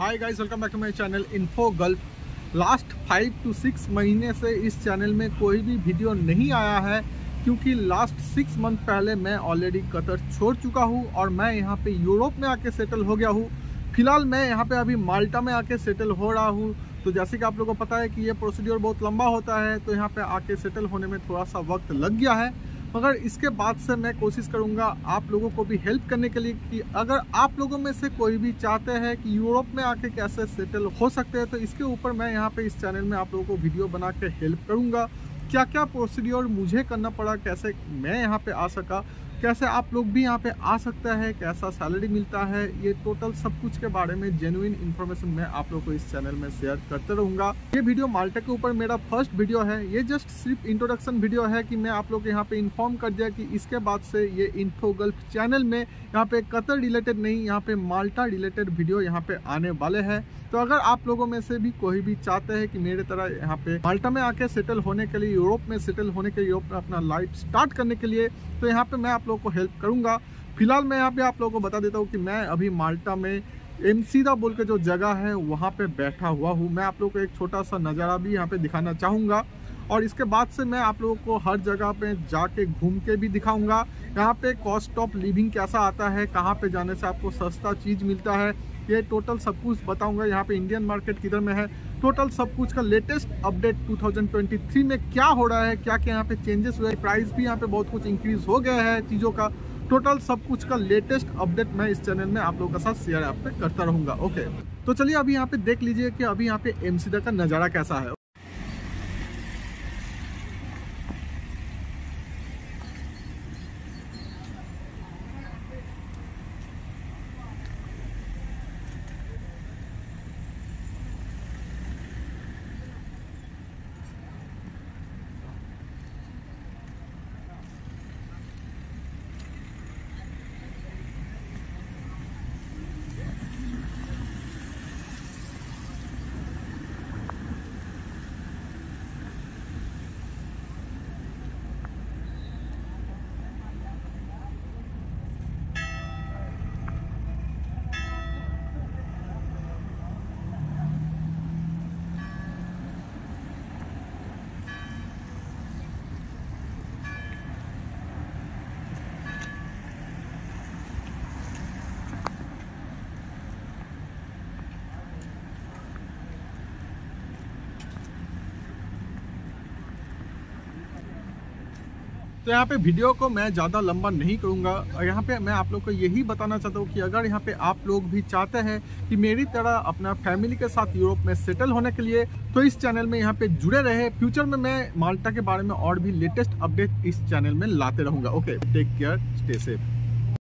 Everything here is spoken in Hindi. Hi guys, welcome back to my channel Infogulf. Last 5 से 6 महीने से इस चैनल में कोई भी वीडियो नहीं आया है क्योंकि लास्ट 6 मंथ पहले मैं ऑलरेडी कतर छोड़ चुका हूं और मैं यहां पे यूरोप में आके सेटल हो गया हूं। फिलहाल मैं यहां पे अभी माल्टा में आके सेटल हो रहा हूं। तो जैसे कि आप लोगों को पता है कि ये प्रोसीड्योर बहुत लंबा होता है, तो यहाँ पर आके सेटल होने में थोड़ा सा वक्त लग गया है, मगर इसके बाद से मैं कोशिश करूंगा आप लोगों को भी हेल्प करने के लिए कि अगर आप लोगों में से कोई भी चाहते हैं कि यूरोप में आके कैसे सेटल हो सकते हैं, तो इसके ऊपर मैं यहाँ पे इस चैनल में आप लोगों को वीडियो बना के हेल्प करूँगा। क्या क्या प्रोसीड्योर मुझे करना पड़ा, कैसे मैं यहाँ पे आ सका, कैसे आप लोग भी यहाँ पे आ सकता है, कैसा सैलरी मिलता है, ये टोटल सब कुछ के बारे में जेन्युइन इन्फॉर्मेशन मैं आप लोग को इस चैनल में शेयर करते रहूँगा। ये वीडियो माल्टा के ऊपर मेरा फर्स्ट वीडियो है। ये जस्ट सिर्फ इंट्रोडक्शन वीडियो है कि मैं आप लोग यहाँ पे इन्फॉर्म कर दिया कि इसके बाद से ये इन्फोगल्फ चैनल में यहाँ पे कतर रिलेटेड नहीं, यहाँ पे माल्टा रिलेटेड वीडियो यहाँ पे आने वाले हैं। तो अगर आप लोगों में से भी कोई भी चाहते हैं कि मेरे तरह यहाँ पे माल्टा में आके सेटल होने के लिए, यूरोप में सेटल होने के लिए, यूरोप में अपना लाइफ स्टार्ट करने के लिए, तो यहाँ पे मैं आप लोगों को हेल्प करूँगा। फिलहाल मैं यहाँ पे आप लोगों को बता देता हूँ कि मैं अभी माल्टा में एमसीदा बोल के जो जगह है वहाँ पे बैठा हुआ हूँ। मैं आप लोग को एक छोटा सा नज़ारा भी यहाँ पे दिखाना चाहूँगा और इसके बाद से मैं आप लोगों को हर जगह पे जाके घूम के भी दिखाऊंगा। यहाँ पे कॉस्ट ऑफ लिविंग कैसा आता है, कहाँ पे जाने से आपको सस्ता चीज़ मिलता है, ये टोटल सब कुछ बताऊंगा। यहाँ पे इंडियन मार्केट किधर में है, टोटल सब कुछ का लेटेस्ट अपडेट 2023 में क्या हो रहा है, क्या क्या यहाँ पे चेंजेस हुए, प्राइस भी यहाँ पे बहुत कुछ इंक्रीज़ हो गया है चीज़ों का, टोटल सब कुछ का लेटेस्ट अपडेट मैं इस चैनल में आप लोगों के साथ शेयर आप पे करता रहूँगा। ओके, तो चलिए अभी यहाँ पे देख लीजिए कि अभी यहाँ पे एमसीदा का नज़ारा कैसा है। तो यहाँ पे वीडियो को मैं ज़्यादा लंबा नहीं करूँगा। यहाँ पे मैं आप लोग को यही बताना चाहता हूँ कि अगर यहाँ पे आप लोग भी चाहते हैं कि मेरी तरह अपना फैमिली के साथ यूरोप में सेटल होने के लिए, तो इस चैनल में यहाँ पे जुड़े रहे। फ्यूचर में मैं माल्टा के बारे में और भी लेटेस्ट अपडेट इस चैनल में लाते रहूँगा। Okay, take care, stay safe.